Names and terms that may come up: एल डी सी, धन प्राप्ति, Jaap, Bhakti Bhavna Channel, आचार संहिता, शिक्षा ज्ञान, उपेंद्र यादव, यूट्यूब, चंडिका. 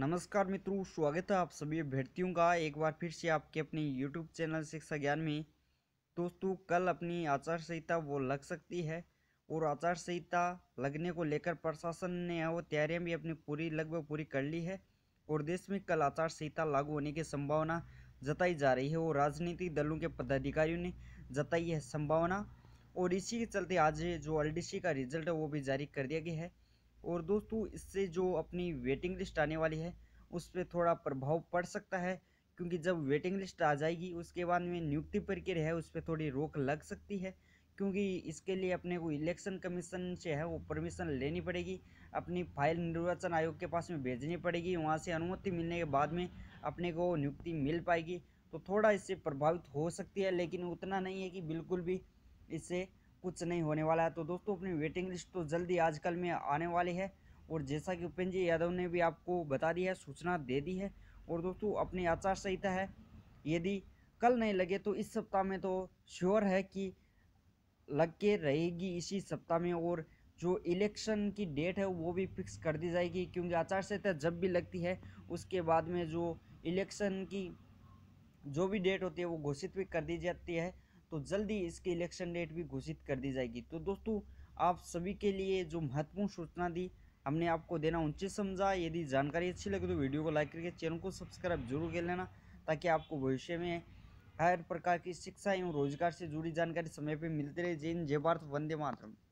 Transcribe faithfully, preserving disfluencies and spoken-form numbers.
नमस्कार मित्रों, स्वागत है आप सभी अभ्यर्थियों का एक बार फिर से आपके अपने यूट्यूब चैनल शिक्षा ज्ञान में। दोस्तों, कल अपनी आचार संहिता वो लग सकती है और आचार संहिता लगने को लेकर प्रशासन ने वो तैयारियां भी अपनी पूरी लगभग पूरी कर ली है और देश में कल आचार संहिता लागू होने की संभावना जताई जा रही है और राजनीतिक दलों के पदाधिकारियों ने जताई है संभावना। और इसी के चलते आज जो एल डी सी का रिजल्ट है वो भी जारी कर दिया गया है। और दोस्तों, इससे जो अपनी वेटिंग लिस्ट आने वाली है उस पर थोड़ा प्रभाव पड़ सकता है, क्योंकि जब वेटिंग लिस्ट आ जाएगी उसके बाद में नियुक्ति प्रक्रिया है उस पर थोड़ी रोक लग सकती है, क्योंकि इसके लिए अपने को इलेक्शन कमीशन से है वो परमिशन लेनी पड़ेगी, अपनी फाइल निर्वाचन आयोग के पास में भेजनी पड़ेगी, वहाँ से अनुमति मिलने के बाद में अपने को नियुक्ति मिल पाएगी। तो थोड़ा इससे प्रभावित हो सकती है, लेकिन उतना नहीं है कि बिल्कुल भी इससे कुछ नहीं होने वाला है। तो दोस्तों, अपनी वेटिंग लिस्ट तो जल्दी आजकल में आने वाली है और जैसा कि उपेंद्र यादव ने भी आपको बता दिया है, सूचना दे दी है। और दोस्तों, अपनी आचार संहिता है यदि कल नहीं लगे तो इस सप्ताह में तो श्योर है कि लग के रहेगी इसी सप्ताह में। और जो इलेक्शन की डेट है वो भी फिक्स कर दी जाएगी, क्योंकि आचार संहिता जब भी लगती है उसके बाद में जो इलेक्शन की जो भी डेट होती है वो घोषित भी कर दी जाती है, तो जल्दी इसकी इलेक्शन डेट भी घोषित कर दी जाएगी। तो दोस्तों, आप सभी के लिए जो महत्वपूर्ण सूचना दी हमने आपको देना उचित समझा। यदि जानकारी अच्छी लगे तो वीडियो को लाइक करके चैनल को सब्सक्राइब जरूर कर लेना, ताकि आपको भविष्य में हर प्रकार की शिक्षा एवं रोजगार से जुड़ी जानकारी समय पर मिलती रहे। जय हिंद, जय भारत, वंदे मातरम।